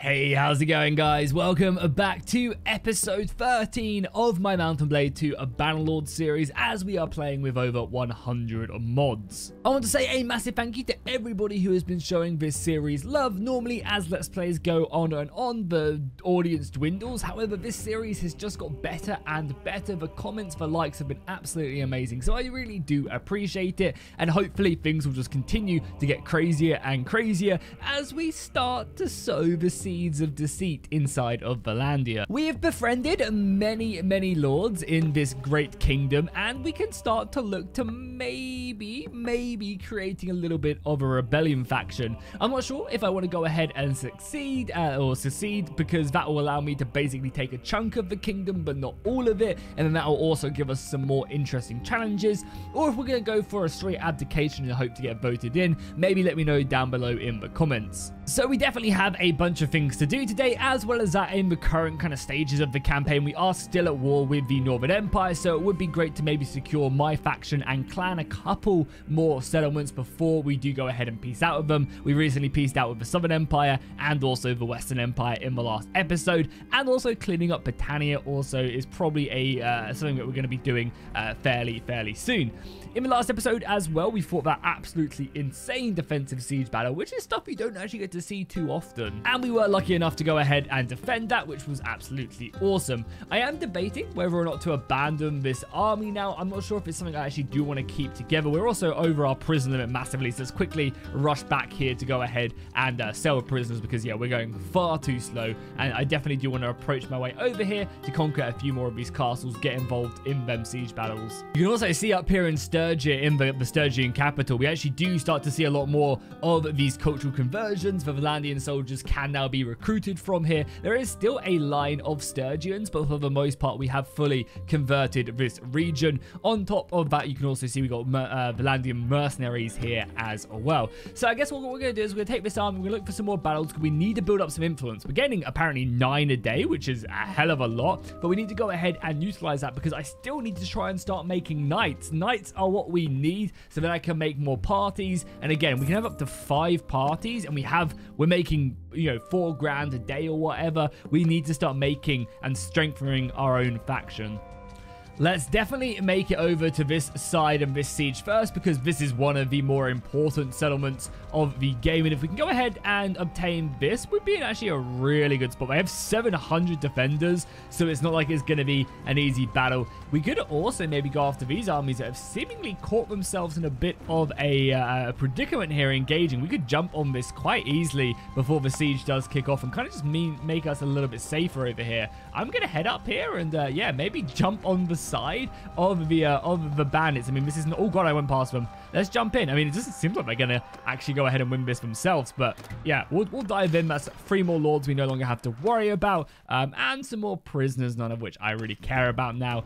Hey, how's it going, guys? Welcome back to episode 13 of my Mountain Blade 2 Bannerlord series, as we are playing with over 100 mods. I want to say a massive thank you to everybody who has been showing this series love. Normally, as Let's Plays go on and on, the audience dwindles. However, this series has just got better and better. The comments, the likes have been absolutely amazing. So I really do appreciate it. And hopefully things will just continue to get crazier and crazier as we start to sow the seed. Seeds of deceit inside of Valandia. We have befriended many lords in this great kingdom, and we can start to look to maybe creating a little bit of a rebellion faction. I'm not sure if I want to go ahead and secede, because that will allow me to basically take a chunk of the kingdom but not all of it, and then that will also give us some more interesting challenges. Or if we're going to go for a straight abdication and hope to get voted in, maybe let me know down below in the comments. So we definitely have a bunch of things to do today, as well as that in the current kind of stages of the campaign. We are still at war with the Northern Empire, so it would be great to maybe secure my faction and clan a couple more settlements before we do go ahead and peace out of them. We recently peaced out with the Southern Empire and also the Western Empire in the last episode, and also cleaning up Britannia also is probably a something that we're going to be doing fairly soon. In the last episode as well, we fought that absolutely insane defensive siege battle, which is stuff you don't actually get to see too often, and we were lucky enough to go ahead and defend that, which was absolutely awesome. I am debating whether or not to abandon this army now. I'm not sure if it's something I actually do want to keep together. We're also over our prison limit massively, so let's quickly rush back here to go ahead and sell prisoners, because yeah, we're going far too slow, and I definitely do want to approach my way over here to conquer a few more of these castles, get involved in them siege battles. You can also see up here in Sturgian, in the Sturgian capital, we actually do start to see a lot more of these cultural conversions. The Vlandian soldiers can now be recruited from here. There is still a line of Sturgians, but for the most part, we have fully converted this region. On top of that, you can also see we got Vlandian mercenaries here as well. So I guess what we're going to do is we're going to take this arm, we're going to look for some more battles, because we need to build up some influence. We're getting apparently 9 a day, which is a hell of a lot, but we need to go ahead and utilize that, because I still need to try and start making knights. Knights are what we need so that I can make more parties. And again, we can have up to 5 parties, and we're making, you know, 4 grand a day or whatever. We need to start making and strengthening our own faction. Let's definitely make it over to this side and this siege first, because this is one of the more important settlements of the game. And if we can go ahead and obtain this, we'd be in actually a really good spot. They have 700 defenders, so it's not like it's going to be an easy battle. We could also maybe go after these armies that have seemingly caught themselves in a bit of a predicament here engaging. We could jump on this quite easily before the siege does kick off and kind of just make us a little bit safer over here. I'm going to head up here and, yeah, maybe jump on the side of the bandits. I mean, this isn't... Oh, God, I went past them. Let's jump in. I mean, it doesn't seem like they're going to actually go ahead and win this themselves, but yeah, we'll dive in. That's 3 more lords we no longer have to worry about, and some more prisoners, none of which I really care about now.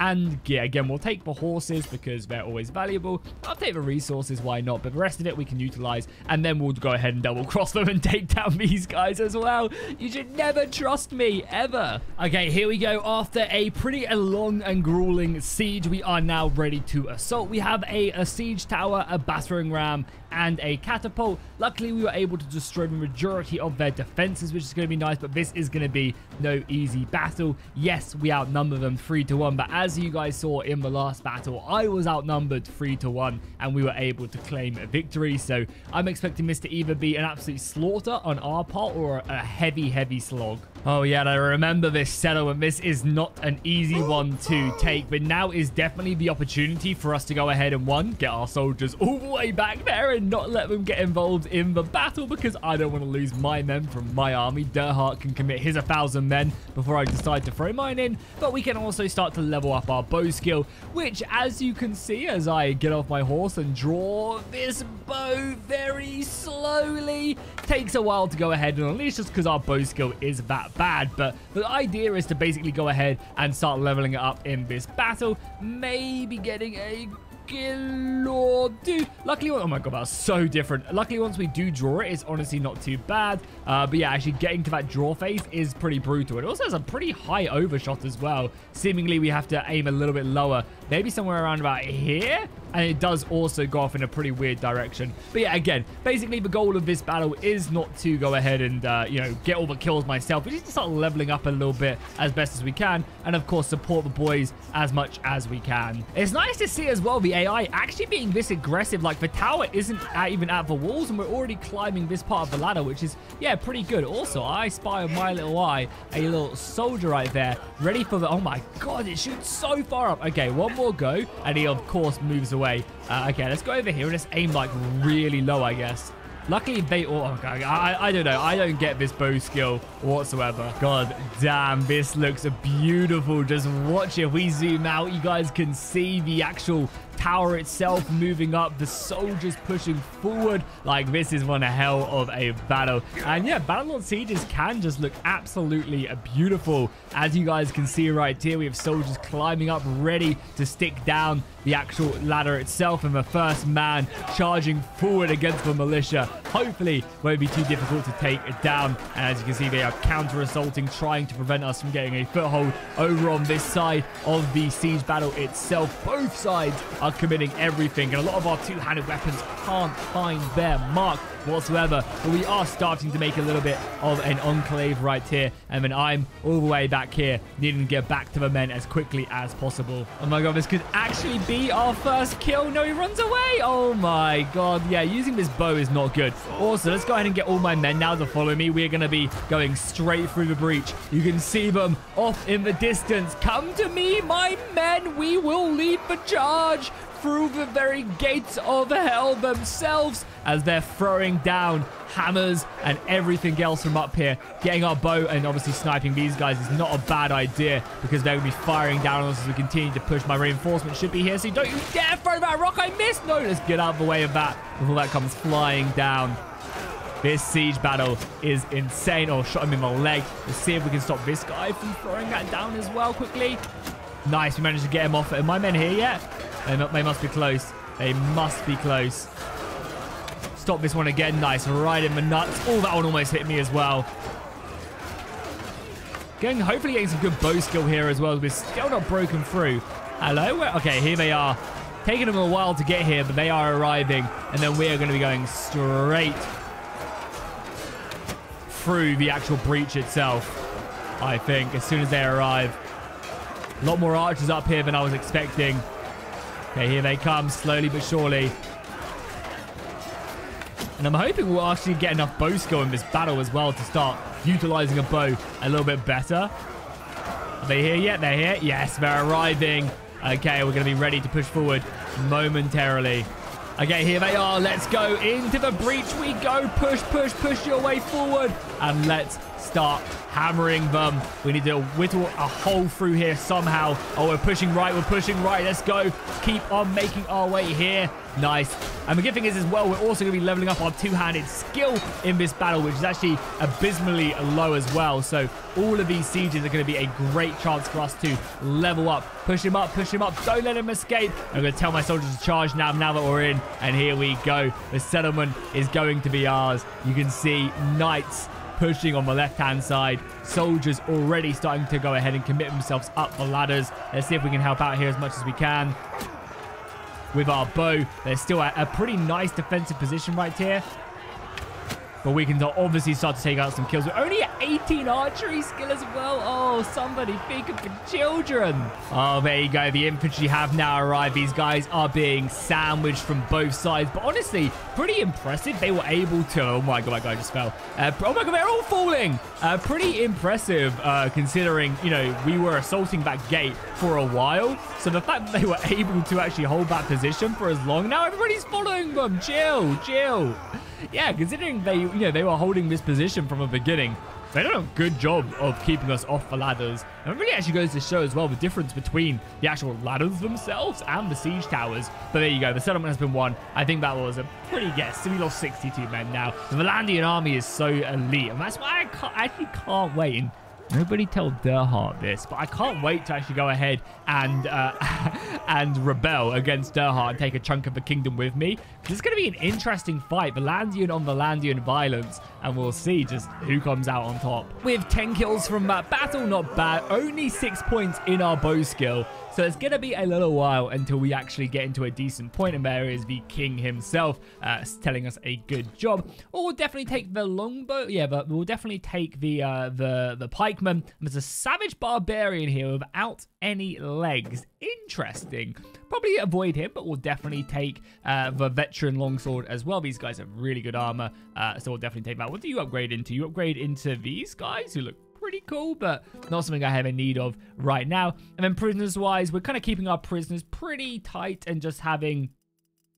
And yeah, again, we'll take the horses because they're always valuable. I'll take the resources, why not? But the rest of it we can utilize, and then we'll go ahead and double cross them and take down these guys as well. You should never trust me, ever. Okay, here we go. After a pretty long and grueling siege, we are now ready to assault. We have a siege tower, a battering ram, and a catapult. Luckily, we were able to destroy the majority of their defenses, which is going to be nice, but this is going to be no easy battle. Yes, we outnumber them 3-1, but as you guys saw in the last battle, I was outnumbered 3-1, and we were able to claim a victory. So I'm expecting this to either be an absolute slaughter on our part or a heavy slog. Oh yeah, I remember this settlement. This is not an easy one to take, but now is definitely the opportunity for us to go ahead and, one, get our soldiers all the way back there and not let them get involved in the battle, because I don't want to lose my men from my army. Derthert can commit his 1,000 men before I decide to throw mine in, but we can also start to level up our bow skill, which, as you can see, as I get off my horse and draw this bow very slowly, takes a while to go ahead and unleash, just because our bow skill is that bad. But the idea is to basically go ahead and start leveling it up in this battle, maybe getting a Lord, dude. Luckily, oh my god, that was so different. Luckily, once we do draw it, it's honestly not too bad. But yeah, actually getting to that draw phase is pretty brutal. It also has a pretty high overshot as well. Seemingly, we have to aim a little bit lower. Maybe somewhere around about here? and it does also go off in a pretty weird direction. But yeah, again, basically the goal of this battle is not to go ahead and, you know, get all the kills myself, but just to start leveling up a little bit as best as we can, and of course support the boys as much as we can. It's nice to see as well the AI actually being this aggressive. Like, the tower isn't even at the walls, and we're already climbing this part of the ladder, which is, yeah, pretty good. Also, I spy on my little eye a little soldier right there, ready for the... Oh my god, it shoots so far up. Okay, one more go, and he, of course, moves away. Okay, let's go over here and just aim, like, really low, I guess. Luckily, they all... Oh, I don't know. I don't get this bow skill whatsoever. God damn, this looks beautiful. Just watch it. If we zoom out, you guys can see the actual tower itself moving up, the soldiers pushing forward. Like, this is one hell of a battle. And yeah, battle on sieges can just look absolutely beautiful. As you guys can see right here, we have soldiers climbing up, ready to stick down the actual ladder itself, and the first man charging forward against the militia. Hopefully won't be too difficult to take it down. And as you can see, they are counter-assaulting, trying to prevent us from getting a foothold over on this side of the siege battle itself. Both sides are committing everything, and a lot of our two-handed weapons can't find their mark whatsoever, but we are starting to make a little bit of an enclave right here. And then I'm all the way back here, needing to get back to the men as quickly as possible. Oh my god, this could actually be our first kill. No, he runs away. Oh my god, yeah, using this bow is not good. Also, let's go ahead and get all my men now to follow me. We're gonna be going straight through the breach. You can see them off in the distance. Come to me, my men. We will lead the charge through the very gates of hell themselves, as they're throwing down hammers and everything else from up here. Getting our bow and obviously sniping these guys is not a bad idea, because they're going to be firing down on us as we continue to push. My reinforcement should be here, so don't you dare throw that rock. I missed. No, let's get out of the way of that before that comes flying down. This siege battle is insane. Oh, shot him in the leg. Let's see if we can stop this guy from throwing that down as well quickly. Nice, we managed to get him off. Are my men here yet? They must be close. They must be close. Stop this one again. Nice. Right in the nuts. Oh, that one almost hit me as well. Hopefully getting some good bow skill here as well. We're still not broken through. Hello? Okay, here they are. Taking them a while to get here, but they are arriving. And then we are going to be going straight through the actual breach itself, I think, as soon as they arrive. A lot more archers up here than I was expecting. Okay, here they come, slowly but surely. And I'm hoping we'll actually get enough bow skill in this battle as well to start utilizing a bow a little bit better. Are they here yet? They're here. Yes, they're arriving. Okay, we're going to be ready to push forward momentarily. Okay, here they are. Let's go into the breach. We go. Push, push, push your way forward. And let's start hammering them. We need to whittle a hole through here somehow. Oh, we're pushing right. We're pushing right. Let's go. Keep on making our way here. Nice. And the good thing is as well, we're also going to be leveling up our two-handed skill in this battle, which is actually abysmally low as well. So all of these sieges are going to be a great chance for us to level up. Push him up. Push him up. Don't let him escape. I'm going to tell my soldiers to charge now that we're in. And here we go. The settlement is going to be ours. You can see knights pushing on the left-hand side. Soldiers already starting to go ahead and commit themselves up the ladders. Let's see if we can help out here as much as we can. With our bow, they're still at a pretty nice defensive position right here. But we can obviously start to take out some kills. We're only at 18 archery skill as well. Oh, somebody think of the children. Oh, there you go. The infantry have now arrived. These guys are being sandwiched from both sides. But honestly, pretty impressive. They were able to... Oh, my God. My guy just fell. Oh, my God. They're all falling. Pretty impressive considering, you know, we were assaulting that gate for a while. So the fact that they were able to actually hold that position for as long. Now everybody's following them. Chill, chill. Yeah, considering they, you know, they were holding this position from the beginning, they did a good job of keeping us off the ladders. And it really actually goes to show as well the difference between the actual ladders themselves and the siege towers. But there you go. The settlement has been won. I think that was a pretty guess. We lost 62 men now. The Vlandian army is so elite. And that's why I actually can't wait. And nobody tell Derthert this, but I can't wait to actually go ahead and and rebel against Derthert and take a chunk of the kingdom with me. This is going to be an interesting fight. Vlandian on Vlandian violence. and we'll see just who comes out on top. With 10 kills from that battle, not bad. Only 6 points in our bow skill. So it's going to be a little while until we actually get into a decent point, and there is the king himself telling us a good job. Or we'll definitely take the longbow. Yeah, but we'll definitely take the pikeman. There's a savage barbarian here without any legs. Interesting. Probably avoid him, but we'll definitely take the veteran longsword as well. These guys have really good armor, so we'll definitely take that. What do you upgrade into? You upgrade into these guys who look pretty cool, but not something I have a need of right now. And then prisoners-wise, we're kind of keeping our prisoners pretty tight and just having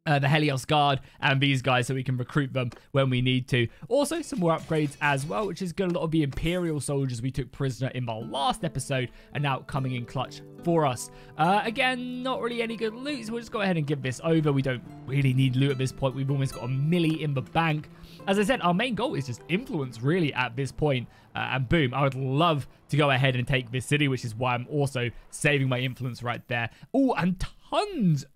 the Helios Guard and these guys so we can recruit them when we need to. Also, some more upgrades as well, which is good. A lot of the Imperial soldiers we took prisoner in the last episode are now coming in clutch for us. Again, not really any good loot, so we'll just go ahead and give this over. We don't really need loot at this point. We've almost got a milli in the bank. As I said, our main goal is just influence, really, at this point. And boom, I would love to go ahead and take this city, which is why I'm also saving my influence right there. Oh, and tons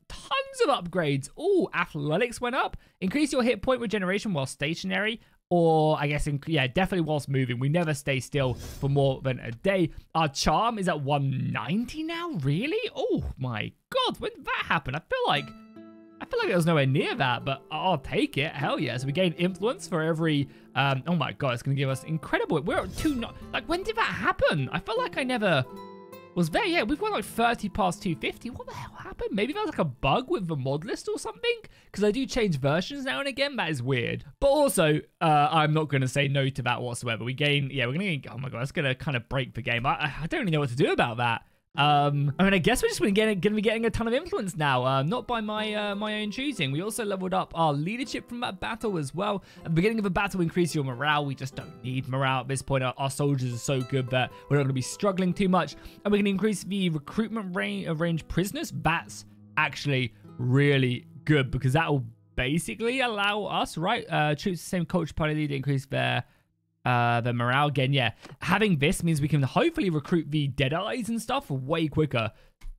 of upgrades. Oh, athletics went up. Increase your hit point regeneration while stationary, or I guess, yeah, definitely whilst moving. We never stay still for more than a day. Our charm is at 190 now, really? Oh my God, when did that happen? I feel like it was nowhere near that, but I'll take it. Hell yeah. So we gain influence for every, oh my God, it's going to give us incredible. We're at two, like when did that happen? I feel like I never was there. Yeah, we've got like 30 past 250. What the hell happened? Maybe that was like a bug with the mod list or something? Because I do change versions now and again. That is weird. But also, I'm not going to say no to that whatsoever. We gain, yeah, we're going to, oh my God, that's going to kind of break the game. I don't really know what to do about that. I mean, I guess we're just gonna be getting a ton of influence now, not by my own choosing. We also leveled up our leadership from that battle as well. At the beginning of a battle, increase your morale. We just don't need morale at this point. Our soldiers are so good that we're not gonna be struggling too much. And we're gonna increase the recruitment range of ranged prisoners. That's actually really good because that will basically allow us, right, troops the same culture party to increase their morale again. Yeah, having this means we can hopefully recruit the Deadeyes and stuff way quicker.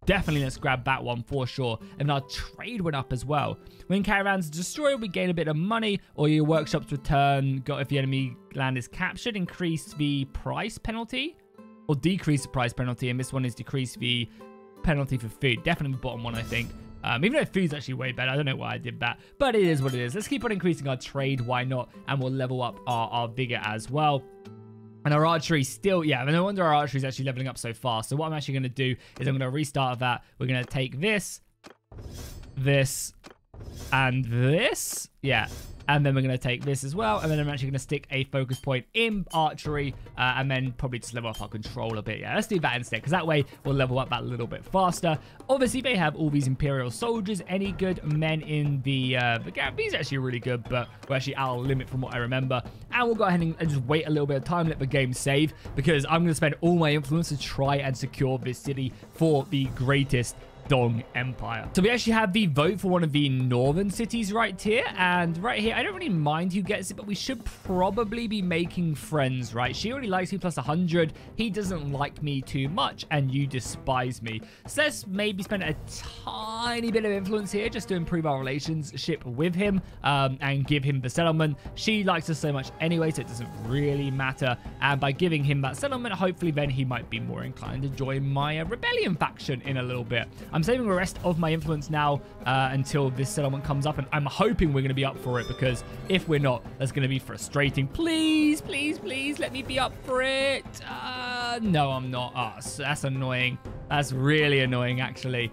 Definitely let's grab that one for sure. And our trade went up as well. When caravans are destroyed, we gain a bit of money, or your workshops return. Got if the enemy land is captured, increase the price penalty or decrease the price penalty. And this one is decrease the penalty for food. Definitely the bottom one, I think. Even though food's actually way better, I don't know why I did that, but it is what it is. Let's keep on increasing our trade, why not? And we'll level up our vigor as well. And our archery still, yeah, no wonder our archery is actually leveling up so fast. So what I'm actually going to do is I'm going to restart that. We're going to take this, and this, yeah. And then we're going to take this as well. And then I'm actually going to stick a focus point in archery. And then probably just level up our control a bit. Yeah, let's do that instead. Because that way we'll level up that little bit faster. Obviously, they have all these Imperial soldiers. Any good men in the gap? These are actually really good. But we're actually out of limit from what I remember. And we'll go ahead and just wait a little bit of time. Let the game save. Because I'm going to spend all my influence to try and secure this city for the greatest Dong Empire. So we actually have the vote for one of the northern cities right here, and right here I don't really mind who gets it, but we should probably be making friends, right? She already likes me plus 100. He doesn't like me too much, and you despise me. So let's maybe spend a tiny bit of influence here just to improve our relationship with him, and give him the settlement. She likes us so much anyway, so it doesn't really matter. And by giving him that settlement, hopefully then he might be more inclined to join my rebellion faction in a little bit. I'm saving the rest of my influence now until this settlement comes up, and I'm hoping we're going to be up for it, because if we're not, that's going to be frustrating. Please, please, please let me be up for it. No, I'm not. Oh, that's annoying. That's really annoying, actually.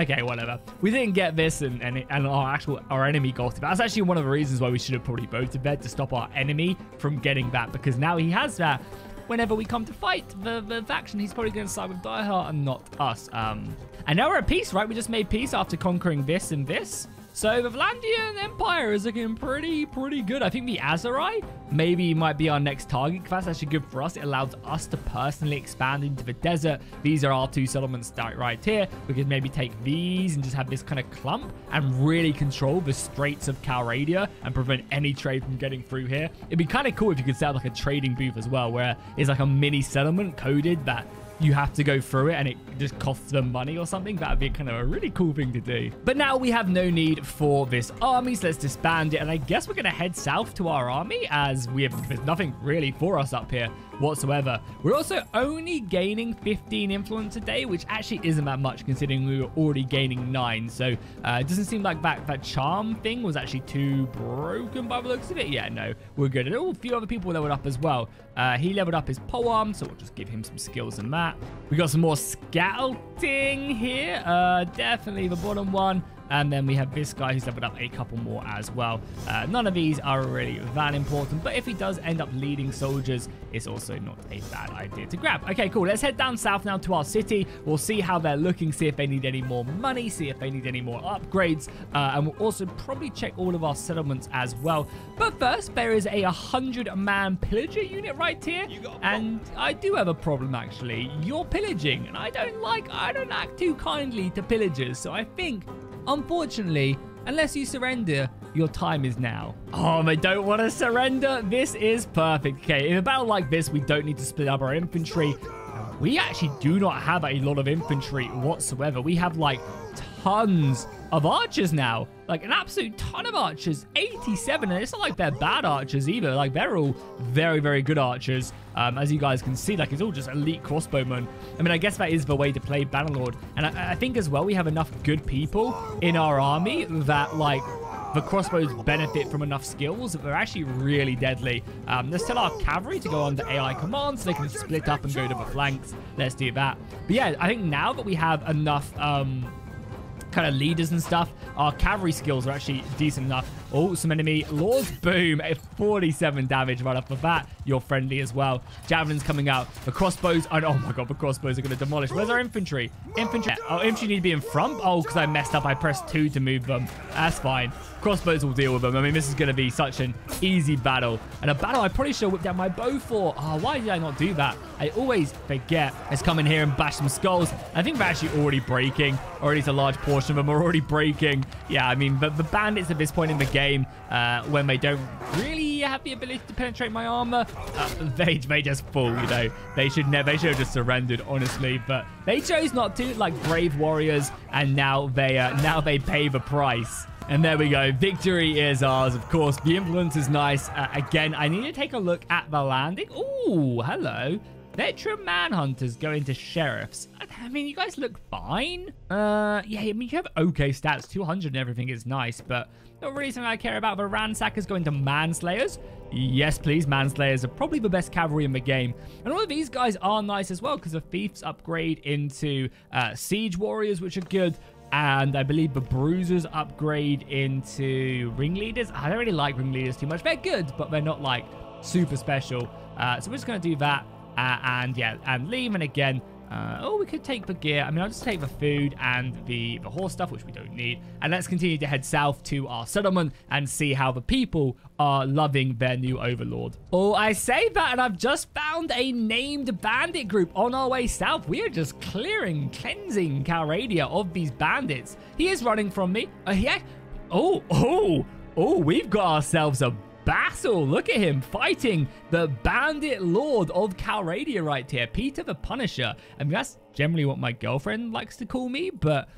Okay, whatever. We didn't get this, and our enemy got it. That's actually one of the reasons why we should have probably voted there, to stop our enemy from getting that, because now he has that. Whenever we come to fight the faction, he's probably going to side with Derthert and not us. And now we're at peace, right? We just made peace after conquering this and this. So the Vlandian Empire is looking pretty good. I think the Azerai maybe might be our next target. That's actually good for us. It allows us to personally expand into the desert. These are our two settlements right here. We could maybe take these and just have this kind of clump and really control the Straits of Calradia and prevent any trade from getting through here. It'd be kind of cool if you could set up like a trading booth as well, where it's like a mini settlement coded that you have to go through it and it just costs them money or something. That'd be kind of a really cool thing to do. But now we have no need for this army, so let's disband it. And I guess we're going to head south to our army, as we have, there's nothing really for us up here whatsoever. We're also only gaining 15 influence a day, which actually isn't that much considering we were already gaining 9. So it doesn't seem like that charm thing was actually too broken by the looks of it. Yeah, no, we're good. And a few other people leveled up as well. He leveled up his polearm, so we'll just give him some skills in that. We got some more scouting here. Definitely the bottom one. And then we have this guy who's leveled up a couple more as well. None of these are really that important, but if he does end up leading soldiers, it's also not a bad idea to grab. Okay, cool. Let's head down south now to our city. We'll see how they're looking, see if they need any more money, see if they need any more upgrades. And we'll also probably check all of our settlements as well. But first, there is a 100-man pillager unit right here. And I do have a problem, actually. You're pillaging, and I don't act too kindly to pillagers, so I think, unfortunately, unless you surrender, your time is now. Oh, they don't want to surrender. This is perfect. Okay, in a battle like this, we don't need to split up our infantry. We actually do not have a lot of infantry whatsoever. We have, like, tons of archers now. Like, an absolute ton of archers. 87, and it's not like they're bad archers either. Like, they're all very, very good archers. As you guys can see, like, it's all just elite crossbowmen. I mean, I guess that is the way to play Bannerlord. And I think as well, we have enough good people in our army that, like, the crossbows benefit from enough skills that they're actually really deadly. Let's tell our cavalry to go under AI commands so they can split up and go to the flanks. Let's do that. But yeah, I think now that we have enough kind of leaders and stuff, our cavalry skills are actually decent enough. Oh, some enemy lords. Boom. 47 damage right off the bat. You're friendly as well. Javelin's coming out. The crossbows. Oh, my God. The crossbows are going to demolish. Where's our infantry? Infantry. Oh, infantry need to be in front. Oh, because I messed up. I pressed 2 to move them. That's fine. Crossbows will deal with them. I mean, this is going to be such an easy battle. And a battle I probably should have whipped out my bow for. Oh, why did I not do that? I always forget. Let's come in here and bash some skulls. I think they're actually already breaking, or at least a large portion of them are already breaking. Yeah, I mean, the bandits at this point in the game, when they don't really have the ability to penetrate my armor, they just fall, you know. They should have just surrendered, honestly, but they chose not to, like brave warriors, and now they pay the price. And there we go. Victory is ours, of course. The influence is nice. Again, I need to take a look at the landing. Ooh, hello. Veteran manhunters going to sheriffs. I mean, you guys look fine. Yeah, I mean, you have okay stats. 200 and everything is nice, but the reason I care about the ransackers going to manslayers. Yes, please. Manslayers are probably the best cavalry in the game. And all of these guys are nice as well because the thieves upgrade into siege warriors, which are good. And I believe the bruisers upgrade into ringleaders. I don't really like ringleaders too much. They're good, but they're not like super special. So we're just going to do that and yeah, and leave. And again, oh, we could take the gear. I mean, I'll just take the food and the horse stuff, which we don't need. And let's continue to head south to our settlement and see how the people are loving their new overlord. Oh, I say that, and I've just found a named bandit group on our way south. We are just clearing, cleansing Calradia of these bandits. He is running from me. Oh, we've got ourselves a battle. Look at him fighting the bandit lord of Calradia right here, Peter the Punisher. I mean, that's generally what my girlfriend likes to call me, but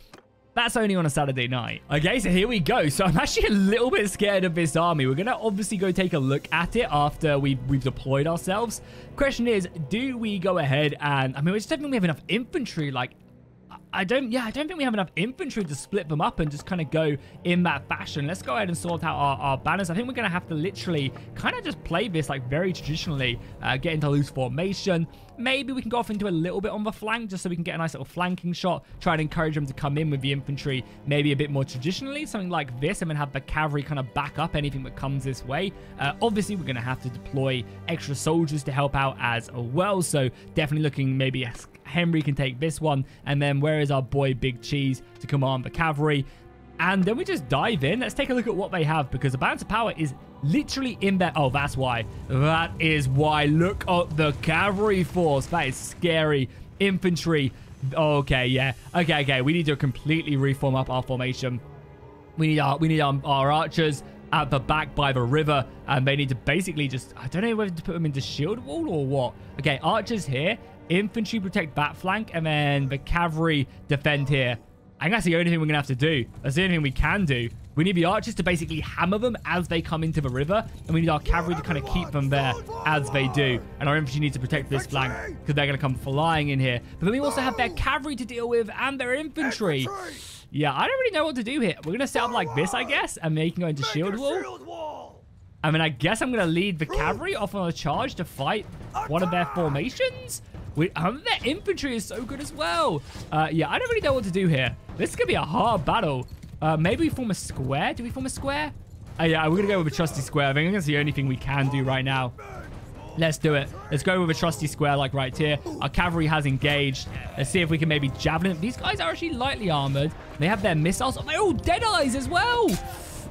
that's only on a Saturday night. Okay, so here we go. So I'm actually a little bit scared of this army. We're going to obviously go take a look at it after we've deployed ourselves. Question is, do we go ahead and... I mean, we just don't think we have enough infantry, like... I don't think we have enough infantry to split them up and just kind of go in that fashion. Let's go ahead and sort out our banners. I think we're going to have to literally kind of just play this like very traditionally, get into loose formation. Maybe we can go off into a little bit on the flank just so we can get a nice little flanking shot, try and encourage them to come in with the infantry, maybe a bit more traditionally, something like this, and then have the cavalry kind of back up anything that comes this way. Obviously, we're going to have to deploy extra soldiers to help out as well, so definitely looking maybe Henry can take this one, and then where is our boy Big Cheese to command the cavalry? And then we just dive in. Let's take a look at what they have, because the balance of power is literally in there. Oh, that's why. That is why. Look at the cavalry force. That is scary. Infantry. Okay, yeah. Okay. We need to completely reform up our formation. We need our archers at the back by the river, and they need to basically just... I don't know whether to put them into shield wall or what. Okay, archers here. Infantry protect back flank, and then the cavalry defend here. I think that's the only thing we're going to have to do. That's the only thing we can do. We need the archers to basically hammer them as they come into the river. And we need our cavalry to kind of keep them there as they do. And our infantry needs to protect this flank because they're going to come flying in here. But then we also have their cavalry to deal with and their infantry. Yeah, I don't really know what to do here. We're going to set up like this, I guess. And they can go into shield wall. I mean, I guess I'm going to lead the cavalry off on a charge to fight one of their formations. Their infantry is so good as well. Yeah, I don't really know what to do here. This is going to be a hard battle. Maybe we form a square. Do we form a square? Yeah, we're going to go with a trusty square. I think that's the only thing we can do right now. Let's do it. Let's go with a trusty square like right here. Our cavalry has engaged. Let's see if we can maybe javelin. These guys are actually lightly armored. They have their missiles. Oh, they're all dead eyes as well.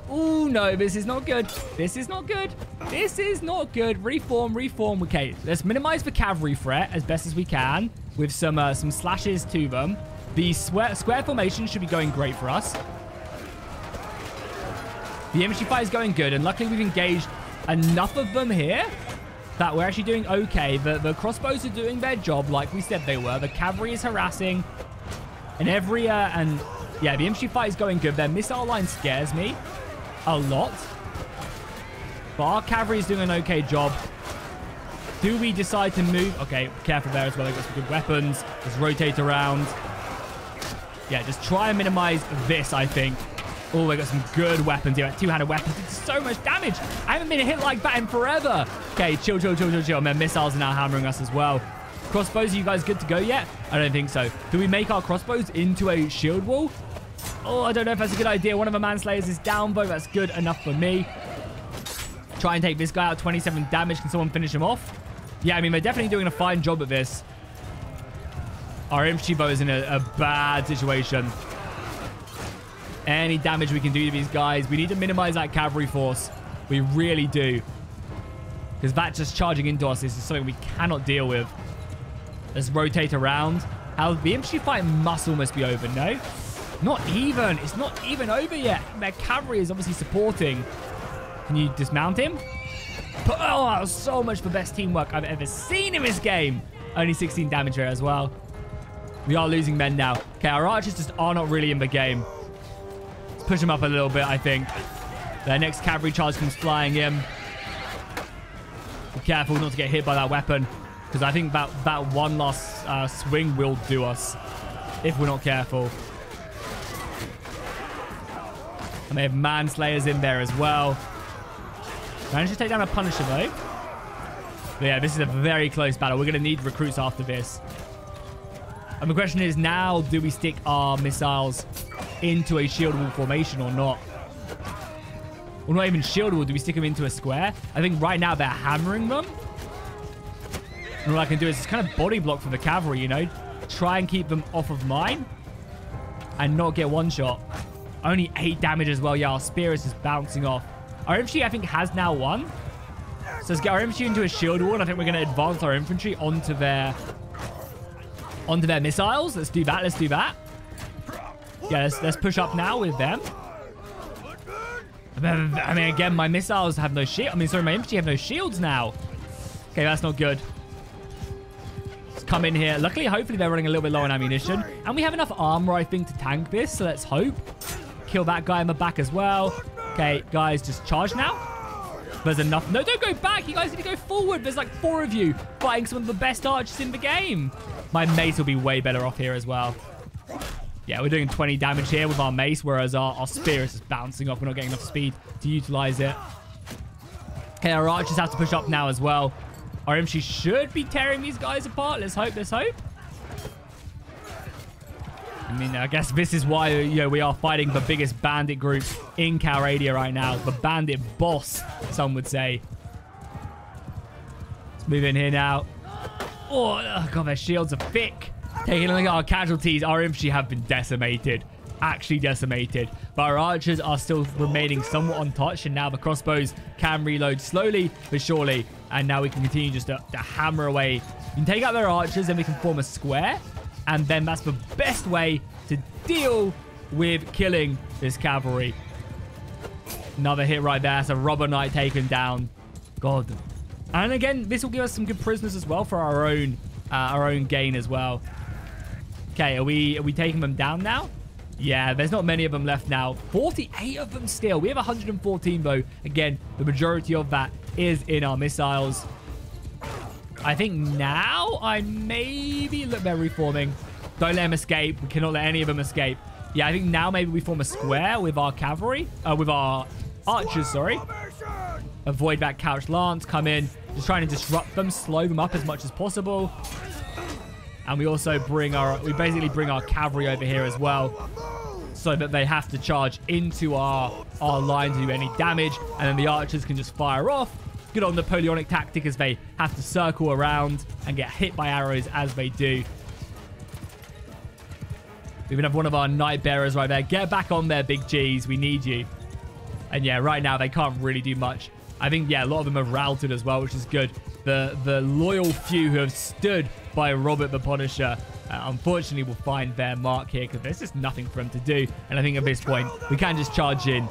Oh, no, this is not good. This is not good. This is not good. Reform, reform. Okay, let's minimize the cavalry threat as best as we can with some slashes to them. The square formation should be going great for us. The infantry fight is going good, and luckily we've engaged enough of them here that we're actually doing okay. The crossbows are doing their job like we said they were. The cavalry is harassing, and yeah, the infantry fight is going good. Their missile line scares me a lot, but our cavalry is doing an okay job. Do we decide to move? Okay, careful there as well. They've got some good weapons. Just rotate around. Yeah, just try and minimize this, I think. Oh, they got some good weapons here. Two-handed weapons. It's so much damage. I haven't been hit like that in forever. Okay, chill, chill, chill, chill, chill. Man, missiles are now hammering us as well. Crossbows, are you guys good to go yet? I don't think so. Do we make our crossbows into a shield wall? Oh, I don't know if that's a good idea. One of the manslayers is down, though. That's good enough for me. Try and take this guy out. 27 damage. Can someone finish him off? Yeah, I mean, they're definitely doing a fine job at this. Our infantry bow is in a bad situation. Any damage we can do to these guys. We need to minimize that cavalry force. We really do. Because that just charging into us is something we cannot deal with. Let's rotate around. The infantry fight must almost be over, no? Not even. It's not even over yet. Their cavalry is obviously supporting. Can you dismount him? Oh, that was so much the best teamwork I've ever seen in this game. Only 16 damage there as well. We are losing men now. Okay, our archers just are not really in the game. Let's push them up a little bit, I think. Their next cavalry charge comes flying in. Be careful not to get hit by that weapon, because I think that one last swing will do us if we're not careful. And they have manslayers in there as well. Managed to take down a Punisher, though. But yeah, this is a very close battle. We're going to need recruits after this. And the question is now, do we stick our missiles into a shield wall formation or not? Well, not even shield wall. Do we stick them into a square? I think right now they're hammering them. And all I can do is just kind of body block for the cavalry, you know? Try and keep them off of mine and not get one shot. Only 8 damage as well. Yeah, our spear is just bouncing off. Our infantry, I think, has now won. So let's get our infantry into a shield wall. And I think we're going to advance our infantry onto their missiles. Let's do that. Let's do that. Yeah, let's push up now with them. I mean, again, my missiles have no shield. I mean, sorry, my infantry have no shields now. Okay, that's not good. Let's come in here. Luckily, hopefully, they're running a little bit low on ammunition. And we have enough armor, I think, to tank this. So let's hope. Kill that guy in the back as well. Okay, guys, just charge now. There's enough. No, don't go back. You guys need to go forward. There's like 4 of you fighting some of the best archers in the game. My mace will be way better off here as well. Yeah, we're doing 20 damage here with our mace, whereas our spear is just bouncing off. We're not getting enough speed to utilize it. Okay, our archers have to push up now as well. Our infantry should be tearing these guys apart. Let's hope, let's hope. I mean, I guess this is why, you know, we are fighting the biggest bandit group in Calradia right now. The bandit boss, some would say. Let's move in here now. Oh, God, their shields are thick. Taking a look at our casualties, our infantry have been decimated. Actually decimated. But our archers are still remaining somewhat untouched. And now the crossbows can reload slowly but surely. And now we can continue just to hammer away. You can take out their archers and we can form a square. And then that's the best way to deal with killing this cavalry. Another hit right there. That's a robber knight taken down. God. And again, this will give us some good prisoners as well for our own our own gain as well. Okay, are we taking them down now? Yeah, there's not many of them left now. 48 of them still. We have 114, though. Again, the majority of that is in our missiles. I think now I maybe... Look, they're reforming. Don't let them escape. We cannot let any of them escape. Yeah, I think now maybe we form a square with our cavalry. With our archers, sorry. Avoid that couch lance. Come in. Just trying to disrupt them. Slow them up as much as possible. And we also bring our... We basically bring our cavalry over here as well. So that they have to charge into our line to do any damage. And then the archers can just fire off. Good old Napoleonic tactic as they have to circle around and get hit by arrows as they do. We even have one of our knight bearers right there. Get back on there, big G's. We need you. And yeah, right now they can't really do much. I think, yeah, a lot of them are routed as well, which is good. The loyal few who have stood by Robert the Punisher, unfortunately, will find their mark here because there's just nothing for them to do. And I think at this point, we can just charge in.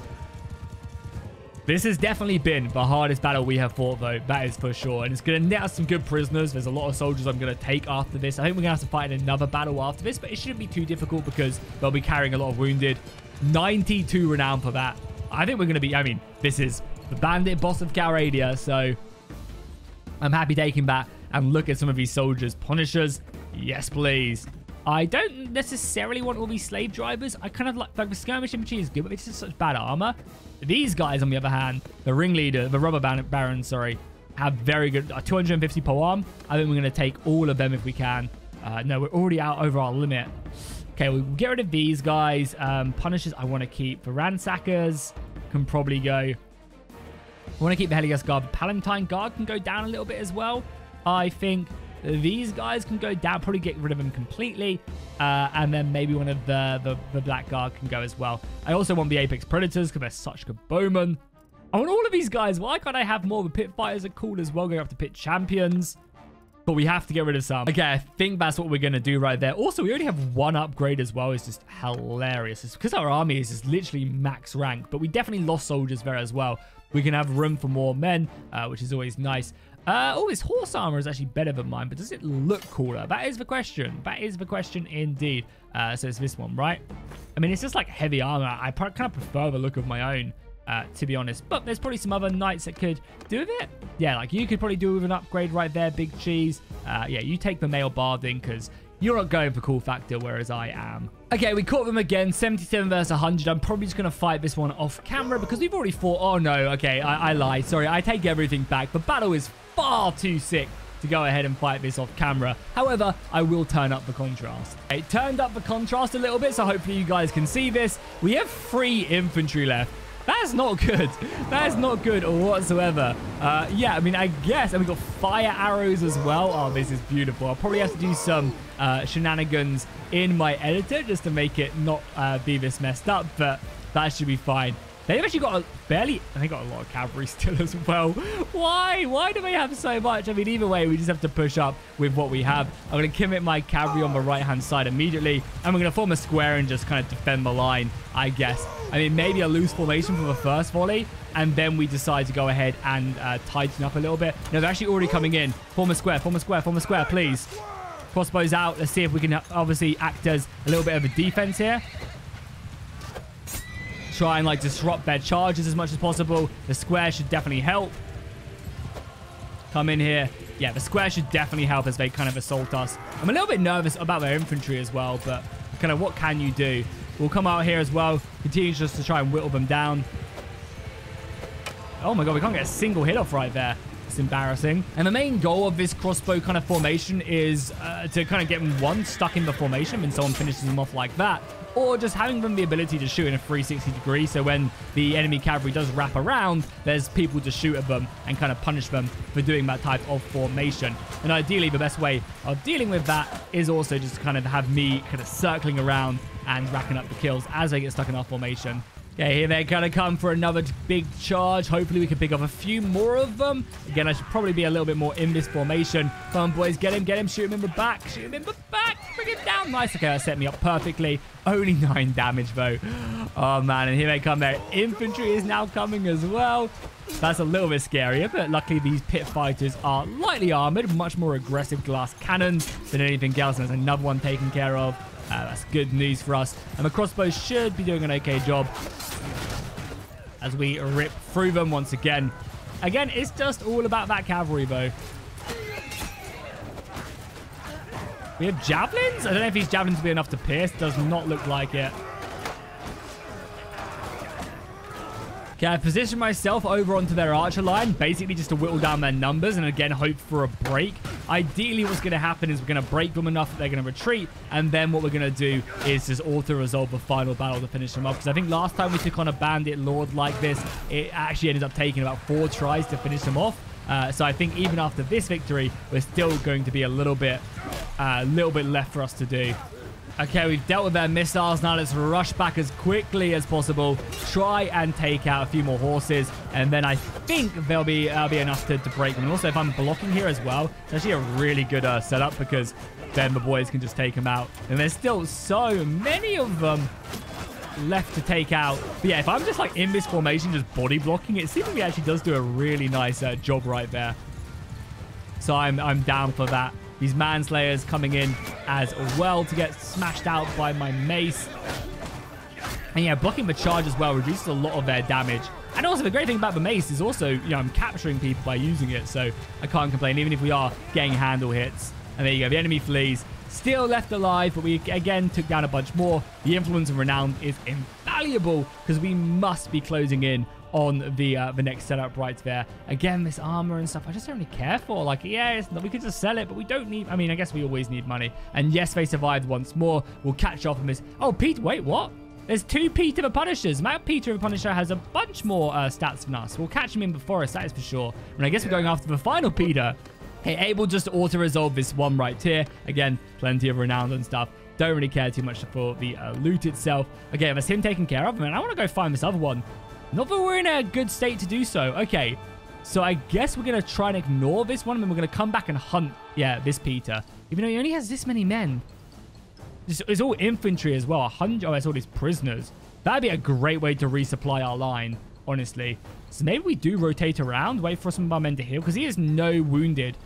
This has definitely been the hardest battle we have fought, though. That is for sure. And it's going to net us some good prisoners. There's a lot of soldiers I'm going to take after this. I think we're going to have to fight in another battle after this, but it shouldn't be too difficult because they'll be carrying a lot of wounded. 92 renown for that. I think we're going to be... I mean, this is the bandit boss of Calradia, so I'm happy taking that. And look at some of these soldiers. Punishers. Yes, please. I don't necessarily want all these slave drivers. I kind of like the skirmish infantry is good, but it's just such bad armor. These guys, on the other hand, the ringleader, the rubber baron, sorry, have very good 250 per arm. I think we're going to take all of them if we can. No, we're already out over our limit. Okay, we'll get rid of these guys. Punishers, I want to keep. The ransackers can probably go. I want to keep the Helios guard. The Palatine guard can go down a little bit as well. I think... These guys can go down, probably get rid of them completely. And then maybe one of the Black Guard can go as well. I also want the Apex Predators because they're such good bowmen. I want all of these guys. Why can't I have more? The Pit Fighters are cool as well, going up to Pit Champions. But we have to get rid of some. Okay, I think that's what we're going to do right there. Also, we only have one upgrade as well. It's just hilarious. It's because our army is just literally max rank. But we definitely lost soldiers there as well. We can have room for more men, which is always nice. Oh, his horse armor is actually better than mine, but does it look cooler? That is the question. That is the question indeed. So it's this one, right? I mean, it's just like heavy armor. I kind of prefer the look of my own, to be honest. But there's probably some other knights that could do with it. Yeah, like you could probably do with an upgrade right there, Big Cheese. Yeah, you take the male barding because you're not going for cool factor, whereas I am. Okay, we caught them again. 77 versus 100. I'm probably just going to fight this one off camera because we've already fought. Oh, no. Okay, I lied. Sorry, I take everything back. The battle is far too sick to go ahead and fight this off camera. However, I will turn up the contrast. It turned up the contrast a little bit, so hopefully you guys can see this. We have 3 infantry left. That's not good. That's not good whatsoever. Yeah, I mean, I guess. And we got fire arrows as well. Oh, this is beautiful. I'll probably have to do some shenanigans in my editor just to make it not be this messed up, but that should be fine. They've actually got they got a lot of cavalry still as well. Why? Why do they have so much? I mean, either way, we just have to push up with what we have. I'm going to commit my cavalry on the right-hand side immediately, and we're going to form a square and just kind of defend the line, I guess. I mean, maybe a loose formation for the first volley, and then we decide to go ahead and tighten up a little bit. No, they're actually already coming in. Form a square, form a square, form a square, please. Crossbows out. Let's see if we can obviously act as a little bit of a defense here. Try and like disrupt their charges as much as possible. The square should definitely help. Come in here. Yeah, the square should definitely help as they kind of assault us. I'm a little bit nervous about their infantry as well, but kind of what can you do? We'll come out here as well. Continue just to try and whittle them down. Oh my god, we can't get a single hit off right there. It's embarrassing. And the main goal of this crossbow kind of formation is to kind of get one stuck in the formation when someone finishes them off like that. Or just having them the ability to shoot in a 360 degree, so when the enemy cavalry does wrap around, there's people to shoot at them and kind of punish them for doing that type of formation. And ideally, the best way of dealing with that is also just to kind of have me kind of circling around and racking up the kills as they get stuck in our formation. Okay, here they're going to come for another big charge. Hopefully, we can pick up a few more of them. Again, I should probably be a little bit more in this formation. Come on, boys. Get him, shoot him in the back. Shoot him in the back. Bring him down. Nice. Okay, that set me up perfectly. Only 9 damage, though. Oh, man. And here they come. Their infantry is now coming as well. That's a little bit scarier, but luckily these pit fighters are lightly armored, much more aggressive glass cannons than anything else. And there's another one taken care of. That's good news for us. And the crossbows should be doing an okay job as we rip through them once again. Again, it's just all about that cavalry though. We have javelins? I don't know if these javelins will be enough to pierce. Does not look like it. Okay, I positioned myself over onto their archer line, basically just to whittle down their numbers and again hope for a break. Ideally, what's going to happen is we're going to break them enough that they're going to retreat, and then what we're going to do is just auto-resolve the final battle to finish them off. Because I think last time we took on a bandit lord like this, it actually ended up taking about 4 tries to finish them off. So I think even after this victory, we're still going to be a little bit left for us to do. Okay, we've dealt with their missiles. Now let's rush back as quickly as possible. Try and take out a few more horses, and then I think that'll be enough to break them. And also, if I'm blocking here as well, it's actually a really good setup, because then the boys can just take them out. And there's still so many of them left to take out. But yeah, if I'm just like in this formation, just body blocking, it seemingly actually does do a really nice job right there. So I'm down for that. These manslayers coming in as well to get smashed out by my mace. And yeah, blocking the charge as well reduces a lot of their damage. And also the great thing about the mace is also, you know, I'm capturing people by using it, so I can't complain, even if we are getting handle hits. And there you go, the enemy flees. Still left alive, but we again took down a bunch more. The influence and renown is invaluable because we must be closing in on the next setup right there. Again, this armor and stuff, I just don't really care for. Like, yeah, it's not, we could just sell it, but we don't need... I mean, I guess we always need money. And yes, they survived once more. We'll catch off on this. Oh, Pete, wait, what? There's 2 Peter the Punishers. Mount Peter the Punisher has a bunch more stats than us. We'll catch him in the forest, that is for sure. And I guess we're going after the final Peter. Hey, able just to auto-resolve this one right here. Again, plenty of renown and stuff. Don't really care too much for the loot itself. Okay, that's him taken care of. Man, I want to go find this other one. Not that we're in a good state to do so. Okay, so I guess we're going to try and ignore this one, and then we're going to come back and hunt, yeah, this Peter. Even though he only has this many men. It's all infantry as well. 100. Oh, that's all his prisoners. That'd be a great way to resupply our line, honestly. So maybe we do rotate around, wait for some of our men to heal, because he is no wounded.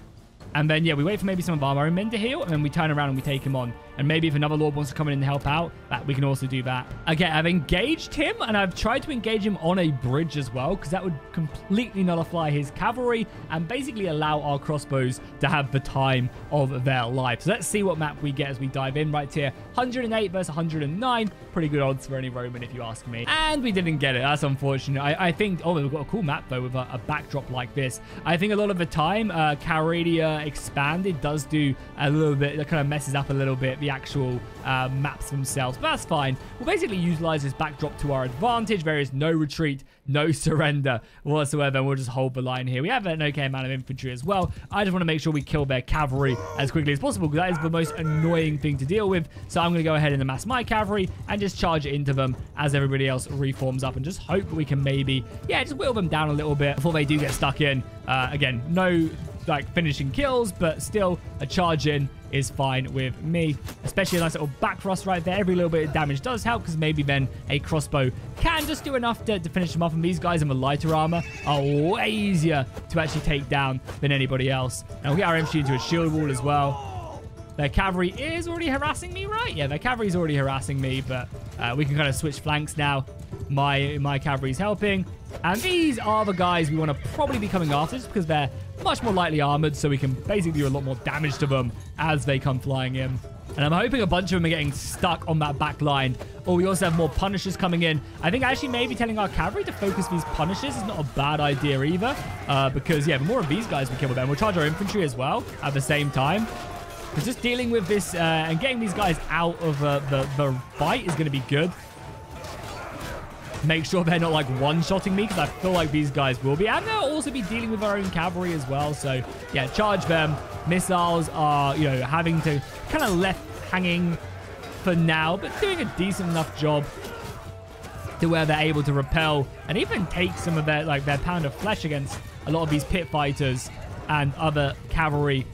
And then, yeah, we wait for maybe some of our own men to heal, and then we turn around and we take him on. And maybe if another lord wants to come in and help out, that we can also do that. Okay, I've engaged him, and I've tried to engage him on a bridge as well, because that would completely nullify his cavalry and basically allow our crossbows to have the time of their life. So let's see what map we get as we dive in right here. 108 versus 109. Pretty good odds for any Roman, if you ask me. And we didn't get it. That's unfortunate. I think... Oh, we've got a cool map, though, with a backdrop like this. I think a lot of the time, Calradia expanded does do a little bit that kind of messes up a little bit the actual maps themselves, but that's fine. We'll basically utilize this backdrop to our advantage. There is no retreat, no surrender whatsoever, and we'll just hold the line here. We have an okay amount of infantry as well. I just want to make sure we kill their cavalry as quickly as possible, because that is the most annoying thing to deal with. So I'm going to go ahead and amass my cavalry and just charge it into them as everybody else reforms up, and just hope that we can maybe, yeah, just whittle them down a little bit before they do get stuck in. Again, no like finishing kills, but still a charge in is fine with me. Especially a nice little back thrust right there. Every little bit of damage does help, because maybe then a crossbow can just do enough to finish them off. And these guys in the lighter armor are way easier to actually take down than anybody else. And we'll get our infantry into a shield wall as well. Their cavalry is already harassing me, right? Yeah, their cavalry is already harassing me, but we can kind of switch flanks now. My cavalry is helping. And these are the guys we want to probably be coming after, just because they're much more lightly armored, so we can basically do a lot more damage to them as they come flying in. And I'm hoping a bunch of them are getting stuck on that back line. Or we also have more punishers coming in. I think actually maybe telling our cavalry to focus these punishers is not a bad idea either. Because, yeah, the more of these guys we kill with them, we'll charge our infantry as well at the same time. Because just dealing with this and getting these guys out of the fight is going to be good. Make sure they're not like one-shotting me, because I feel like these guys will be, and they'll also be dealing with our own cavalry as well. So yeah, charge them. Missiles are, you know, having to kind of left hanging for now, but doing a decent enough job to where they're able to repel and even take some of their pound of flesh against a lot of these pit fighters and other cavalry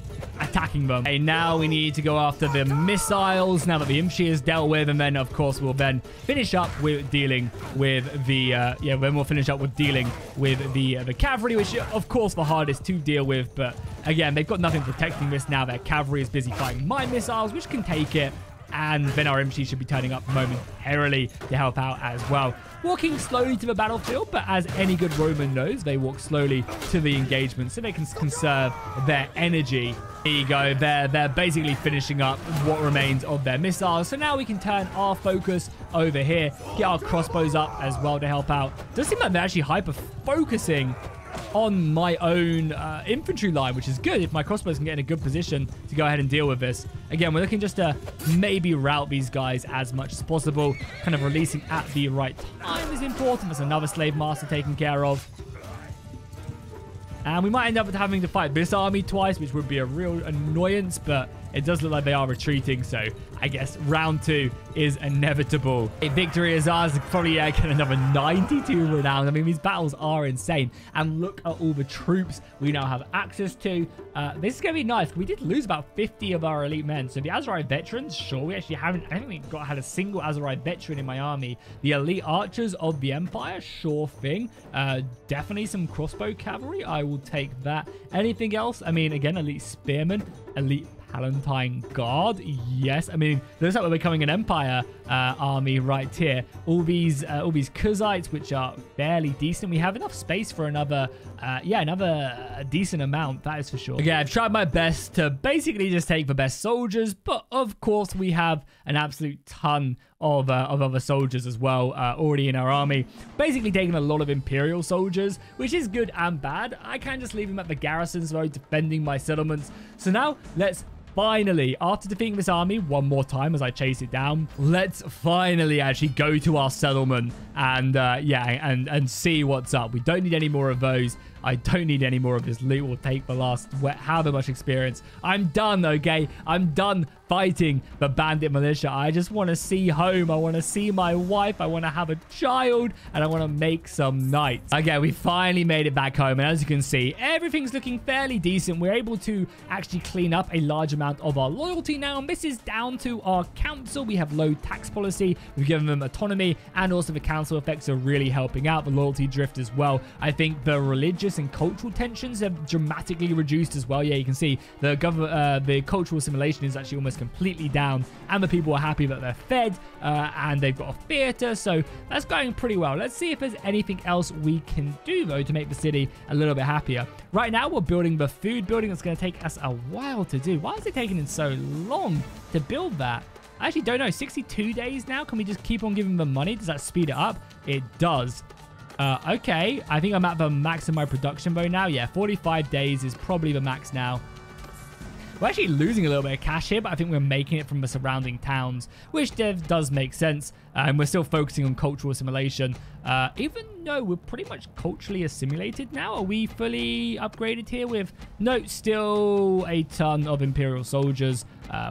attacking them. Okay, now we need to go after the missiles now that the Imshi is dealt with, and then of course we'll then finish up with dealing with the the cavalry, which are of course the hardest to deal with. But again, they've got nothing protecting this now. Their cavalry is busy fighting my missiles, which can take it, and then our Imshi should be turning up momentarily to help out as well. Walking slowly to the battlefield, but as any good Roman knows, they walk slowly to the engagement so they can conserve their energy. There you go, they're basically finishing up what remains of their missiles. So now we can turn our focus over here, get our crossbows up as well to help out. It does seem like they're actually hyper-focusing on my own infantry line, which is good if my crossbows can get in a good position to go ahead and deal with this. Again, we're looking just to maybe rout these guys as much as possible. Kind of releasing at the right time is important. That's another slave master taken care of. And we might end up having to fight this army twice, which would be a real annoyance, but it does look like they are retreating, so I guess round two is inevitable. A victory is ours. Probably get another 92 renown. I mean, these battles are insane. And look at all the troops we now have access to. This is going to be nice. We did lose about 50 of our elite men. So the Azerai veterans, sure, we actually haven't... I don't think we had a single Azerai veteran in my army. The elite archers of the Empire, sure thing. Definitely some crossbow cavalry. I will take that. Anything else? I mean, again, elite spearmen, elite... Palantine Guard, yes. I mean, looks like we're becoming an Empire army right here. All these Kuzites, which are fairly decent. We have enough space for another, another decent amount, that is for sure. Okay, I've tried my best to basically just take the best soldiers, but of course we have an absolute ton of other soldiers as well already in our army. Basically taking a lot of Imperial soldiers, which is good and bad. I can just leave them at the garrisons though, defending my settlements. So now let's finally, after defeating this army one more time as I chase it down, let's finally actually go to our settlement and and see what's up. We don't need any more of those. I don't need any more of this loot. We'll take the last however much experience. I'm done, okay? I'm done fighting the bandit militia. I just want to see home. I want to see my wife. I want to have a child, and I want to make some nights. Okay, we finally made it back home, and as you can see, everything's looking fairly decent. We're able to actually clean up a large amount of our loyalty now, and this is down to our council. We have low tax policy. We've given them autonomy, and also the council effects are really helping out. The loyalty drift as well. I think the religious and cultural tensions have dramatically reduced as well. Yeah, you can see the government, the cultural assimilation is actually almost completely down, and the people are happy that they're fed and they've got a theater, so that's going pretty well. Let's see if there's anything else we can do though to make the city a little bit happier. Right now we're building the food building. It's going to take us a while to do. Why is it taking so long to build that? I actually don't know. 62 days now. Can we just keep on giving them money? Does that speed it up? It does. Okay, I think I'm at the max of my production though now. Yeah, 45 days is probably the max now. We're actually losing a little bit of cash here, but I think we're making it from the surrounding towns, which does make sense. And we're still focusing on cultural assimilation. Even though we're pretty much culturally assimilated now. Are we fully upgraded here with... No, still a ton of Imperial soldiers,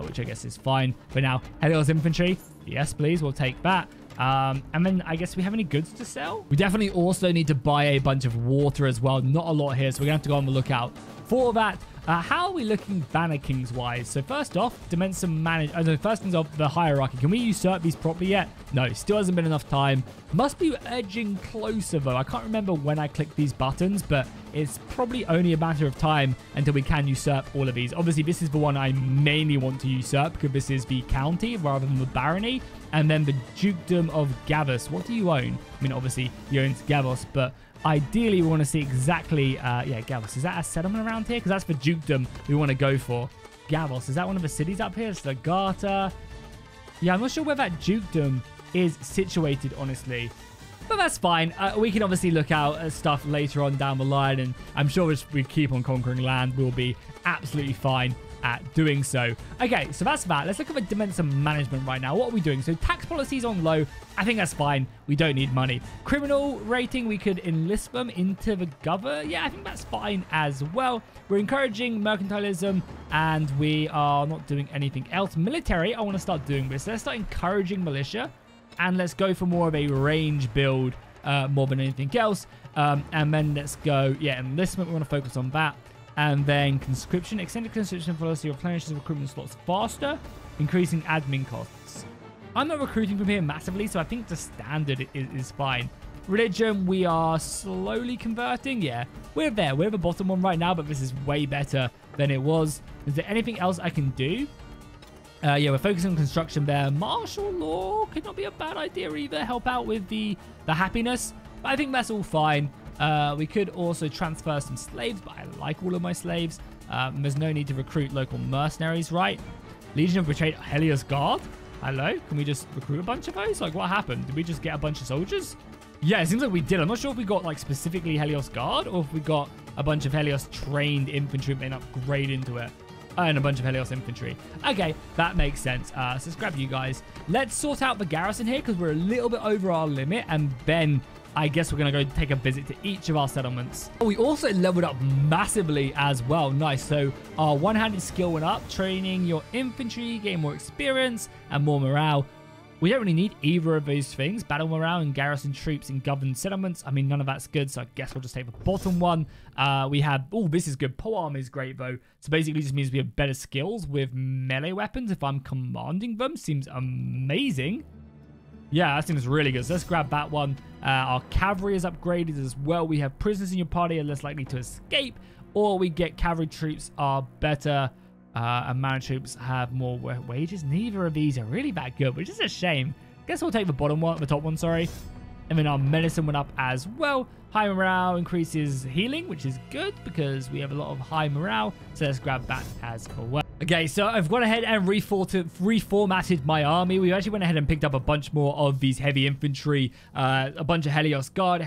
which I guess is fine for now. Helio's infantry. Yes, please. We'll take that. And then I guess we have any goods to sell. We definitely also need to buy a bunch of water as well. Not a lot here, so we're gonna have to go on the lookout for that. How are we looking Banner Kings wise? So first off, Dimensum manage. First things off, the hierarchy. Can we usurp these properly yet? No, still hasn't been enough time. Must be edging closer though. I can't remember when I clicked these buttons, but it's probably only a matter of time until we can usurp all of these. Obviously, this is the one I mainly want to usurp because this is the county rather than the barony. And then the Dukedom of Gavos. What do you own? I mean, obviously, you own Gavos, but ideally, we want to see exactly... Gavos. Is that a settlement around here? Because that's the dukedom we want to go for. Gavos. Is that one of the cities up here? Slagata. Yeah, I'm not sure where that dukedom is situated, honestly. But that's fine. We can obviously look out at stuff later on down the line. And I'm sure as we keep on conquering land, we'll be absolutely fine at doing so. Okay, so that's that. Let's look at the Dimensum management right now. What are we doing? So tax policies on low. I think that's fine. We don't need money. Criminal rating, we could enlist them into the government. Yeah, I think that's fine as well. We're encouraging mercantilism, and we are not doing anything else. Military, I want to start doing this. Let's start encouraging militia, and let's go for more of a range build more than anything else. And then let's go, enlistment. We want to focus on that. And then conscription. Extended conscription policy replenishes recruitment slots faster, increasing admin costs. I'm not recruiting from here massively, so I think the standard is fine. Religion, we are slowly converting. Yeah, we're there. We're the bottom one right now, but this is way better than it was. Is there anything else I can do? Yeah, we're focusing on construction there. Martial law could not be a bad idea either. Help out with the happiness. But I think that's all fine. We could also transfer some slaves, but I like all of my slaves. There's no need to recruit local mercenaries, right? Legion of Betrayed Helios Guard? Hello? Can we just recruit a bunch of those? Like, what happened? Did we just get a bunch of soldiers? Yeah, it seems like we did. I'm not sure if we got, like, specifically Helios Guard or if we got a bunch of Helios trained infantry and upgrade into it. And a bunch of Helios infantry. Okay, that makes sense. So let's grab you guys. Let's sort out the garrison here because we're a little bit over our limit. And then I guess we're going to go take a visit to each of our settlements. Oh, we also leveled up massively as well. Nice. So our one-handed skill went up. Training your infantry, gain more experience and more morale. We don't really need either of those things. Battle morale and garrison troops in governed settlements. I mean, none of that's good, so I guess we'll just take the bottom one. We have... Oh, this is good. Polearm is great, though. So basically, it just means we have better skills with melee weapons if I'm commanding them. Seems amazing. Yeah, that seems really good. So let's grab that one. Our cavalry is upgraded as well. We have prisoners in your party are less likely to escape, or we get cavalry troops are better... and mounted troops have more wages. Neither of these are really that good, which is a shame. Guess we'll take the bottom one, the top one, sorry. And then our medicine went up as well. High morale increases healing, which is good because we have a lot of high morale. So let's grab that as well. Okay, so I've gone ahead and reformatted my army. We actually went ahead and picked up a bunch more of these heavy infantry, a bunch of Helios Guard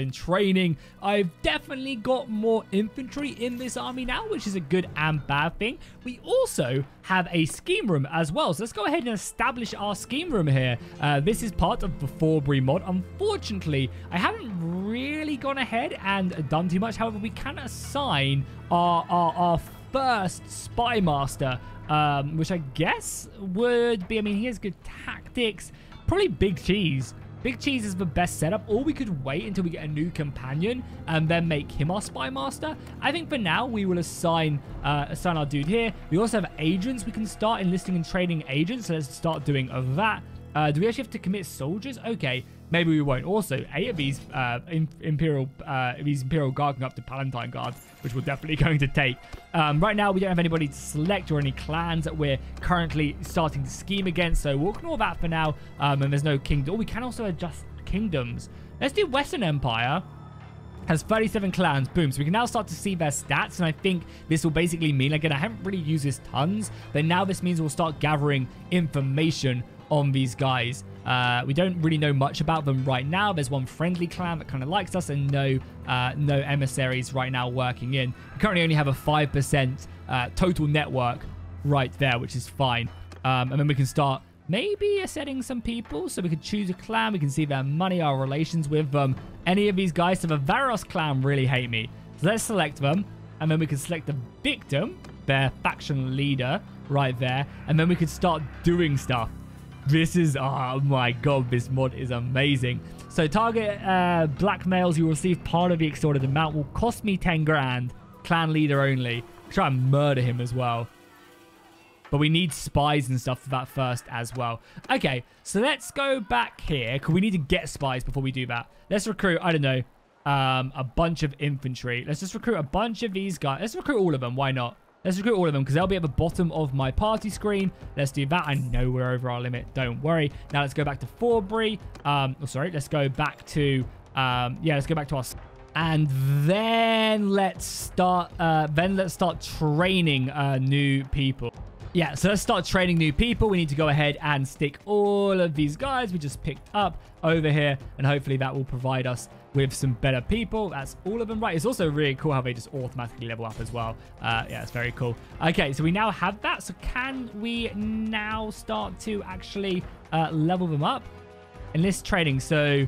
in training. I've definitely got more infantry in this army now, which is a good and bad thing. We also have a scheme room as well. So let's go ahead and establish our scheme room here. This is part of the Forbree mod. Unfortunately, I haven't really gone ahead and done too much. However, we can assign our first Spymaster, which I guess would be, I mean, he has good tactics. Probably Big Cheese. Big Cheese is the best setup, or we could wait until we get a new companion and then make him our Spymaster. I think for now, we will assign our dude here. We also have agents. We can start enlisting and training agents, so let's start doing that. Do we actually have to commit soldiers? Okay, maybe we won't. Also, 8 of these Imperial Guard can go up to Palatine Guard, which we're definitely going to take. Right now, we don't have anybody to select or any clans that we're currently starting to scheme against, so we'll ignore that for now. And there's no kingdom. Oh, we can also adjust kingdoms. Let's do Western Empire. Has 37 clans. Boom. So we can now start to see their stats, and I think this will basically mean, again, I haven't really used this tons, but now this means we'll start gathering information on these guys. We don't really know much about them right now. There's one friendly clan that kind of likes us, and no emissaries right now working in. We currently only have a 5% total network right there, which is fine. And then we can start maybe setting some people. So we could choose a clan. We can see their money, our relations with them. Any of these guys. So the Varos clan really hate me. So let's select them. And then we can select the victim, their faction leader right there. And then we could start doing stuff. This is, oh my god, this mod is amazing. So target blackmails, you receive part of the extorted amount, will cost me 10 grand. Clan leader only. Try and murder him as well. But we need spies and stuff for that first as well. Okay, so let's go back here, because we need to get spies before we do that. Let's recruit, I don't know, a bunch of infantry. Let's just recruit a bunch of these guys. Let's recruit all of them, why not? Let's recruit all of them because they'll be at the bottom of my party screen. Let's do that. I know we're over our limit. Don't worry. Now let's go back to Forbree. Let's go back to... let's go back to our... And then let's start... training new people. Yeah, so let's start training new people. We need to go ahead and stick all of these guys we just picked up over here. And hopefully that will provide us with some better people. That's all of them, right? It's also really cool how they just automatically level up as well. Yeah, it's very cool. Okay, so we now have that. So can we now start to actually level them up? Enlist training. So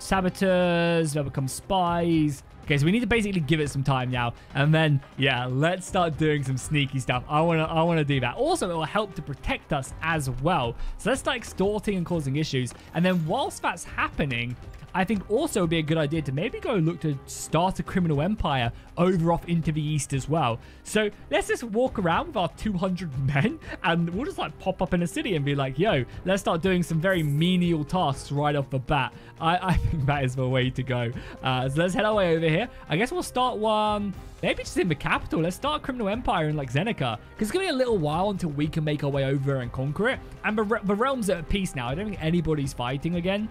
saboteurs, they'll become spies. Okay, so we need to basically give it some time now. And then, yeah, let's start doing some sneaky stuff. I wanna do that. Also, it will help to protect us as well. So let's start extorting and causing issues. And then whilst that's happening... I think also would be a good idea to maybe go look to start a criminal empire over off into the east as well. So let's just walk around with our 200 men and we'll just like pop up in a city and be like, yo, let's start doing some very menial tasks right off the bat. I think that is the way to go. So let's head our way over here. I guess we'll start one maybe just in the capital. Let's start a criminal empire in like Zenica, because it's gonna be a little while until we can make our way over and conquer it. And the realms are at peace now. I don't think anybody's fighting again,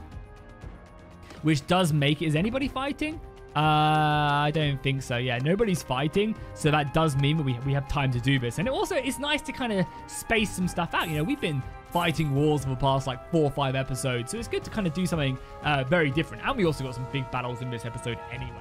which does make it. Is anybody fighting? I don't think so. Yeah, nobody's fighting. So that does mean that we have time to do this. And it also, it's nice to kind of space some stuff out. You know, we've been fighting wars for the past like 4 or 5 episodes. So it's good to kind of do something very different. And we also got some big battles in this episode anyway.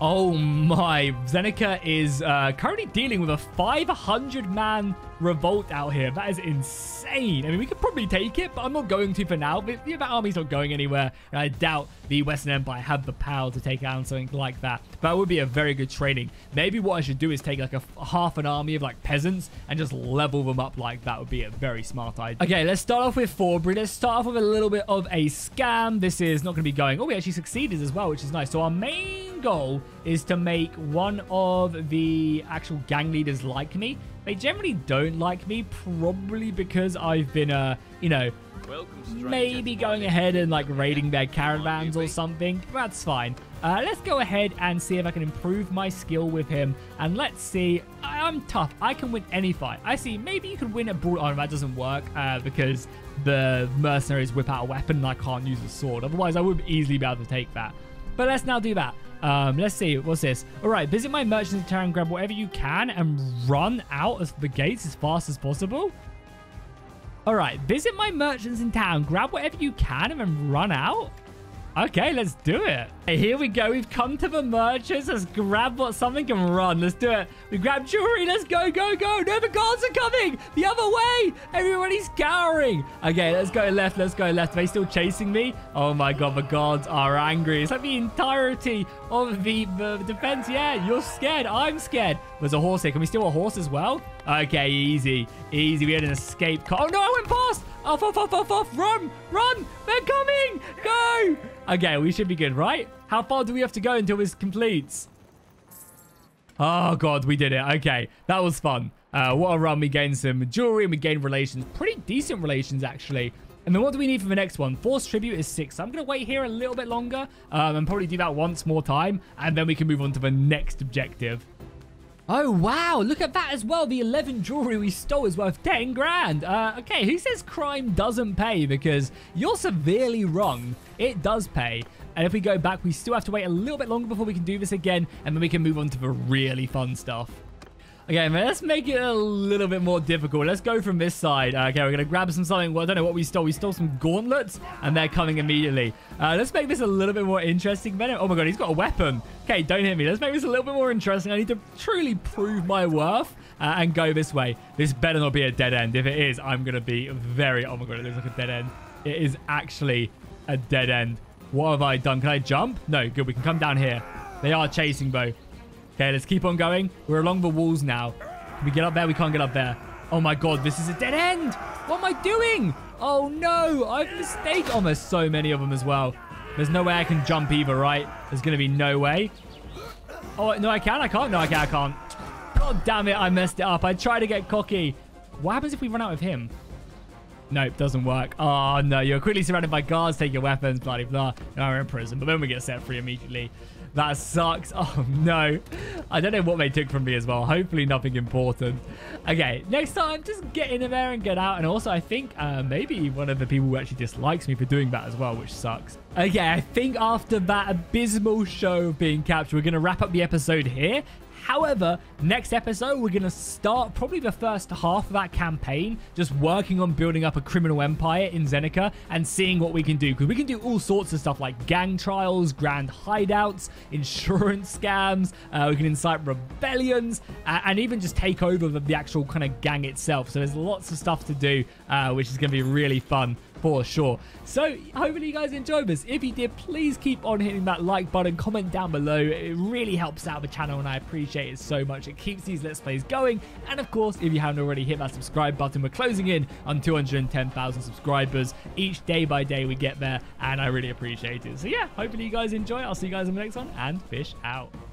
Oh my, Zenica is currently dealing with a 500-man revolt out here. That is insane. I mean, we could probably take it, but I'm not going to for now. That army's not going anywhere, and I doubt the Western Empire have the power to take down something like that. But it would be a very good training. Maybe what I should do is take like half an army of like peasants and just level them up like that. Would be a very smart idea. Okay, let's start off with Forbree. Let's start off with a little bit of a scam. This is not going to be going. Oh, we actually succeeded as well, which is nice. So our main goal is to make one of the actual gang leaders like me. They generally don't like me, probably because I've been, you know, maybe going ahead and like raiding their caravans or something. That's fine. Let's go ahead and see if I can improve my skill with him. And let's see. I'm tough. I can win any fight. I see. Maybe you could win a brawl. Oh, that doesn't work because the mercenaries whip out a weapon and I can't use a sword. Otherwise, I would easily be able to take that. But let's now do that. Let's see. What's this? All right. Visit my merchant's town and grab whatever you can and run out of the gates as fast as possible. All right. Visit my merchants in town. Grab whatever you can and then run out. Okay, let's do it. Hey, here we go. We've come to the merchants. Let's grab something and run. Let's do it. We grab jewelry. Let's go, go, go. No, the guards are coming. The other way. Everybody's scouring. Okay, let's go left. Let's go left. Are they still chasing me? Oh my God, the guards are angry. It's like the entirety of the defense. Yeah, you're scared. I'm scared. There's a horse here. Can we steal a horse as well? Okay, easy. Easy. We had an escape car. Oh no, I went past. Off, off, off, off, off. Run, run. They're coming. Go. Okay, we should be good, right? How far do we have to go until this completes? Oh, God, we did it. Okay, that was fun. What a run. We gained some jewelry and we gained relations. Pretty decent relations, actually. And then what do we need for the next one? Forced tribute is 6. So I'm going to wait here a little bit longer and probably do that once more time. And then we can move on to the next objective. Oh, wow. Look at that as well. The 11 jewelry we stole is worth 10 grand. Okay, who says crime doesn't pay? Because you're severely wrong. It does pay. And if we go back, we still have to wait a little bit longer before we can do this again. And then we can move on to the really fun stuff. Okay, man, let's make it a little bit more difficult. Let's go from this side. Okay, we're going to grab something. Well, I don't know what we stole. We stole some gauntlets, and they're coming immediately. Let's make this a little bit more interesting. Oh, my God, he's got a weapon. Okay, don't hit me. Let's make this a little bit more interesting. I need to truly prove my worth and go this way. This better not be a dead end. If it is, I'm going to be very... Oh, my God, it looks like a dead end. It is actually a dead end. What have I done? Can I jump? No, good. We can come down here. They are chasing, though. Okay, let's keep on going. We're along the walls now. Can we get up there? We can't get up there. Oh my God, this is a dead end. What am I doing? Oh no, I've mistaken. Oh, there's so many of them as well. There's no way I can jump either, right? There's going to be no way. Oh, no, I can. I can't. No, I can't. I can't. God damn it, I messed it up. I tried to get cocky. What happens if we run out of him? Nope, doesn't work. Oh no, you're quickly surrounded by guards. Take your weapons, bloody blah. Now we're in prison, but then we get set free immediately. That sucks. Oh, no. I don't know what they took from me as well. Hopefully nothing important. Okay, next time, just get in there and get out. And also, I think maybe one of the people who actually dislikes me for doing that as well, which sucks. Okay, I think after that abysmal show of being captured, we're going to wrap up the episode here. However, next episode, we're going to start probably the first half of that campaign, just working on building up a criminal empire in Zenica and seeing what we can do. Because we can do all sorts of stuff like gang trials, grand hideouts, insurance scams. We can incite rebellions and even just take over the actual kind of gang itself. So there's lots of stuff to do, which is going to be really fun. for sure. So hopefully you guys enjoyed this. If you did, please keep on hitting that like button, comment down below. It really helps out the channel and I appreciate it so much. It keeps these Let's Plays going. And of course, if you haven't already, hit that subscribe button. We're closing in on 210,000 subscribers each day by day we get there, and I really appreciate it. So yeah, hopefully you guys enjoy. I'll see you guys in the next one, and fish out.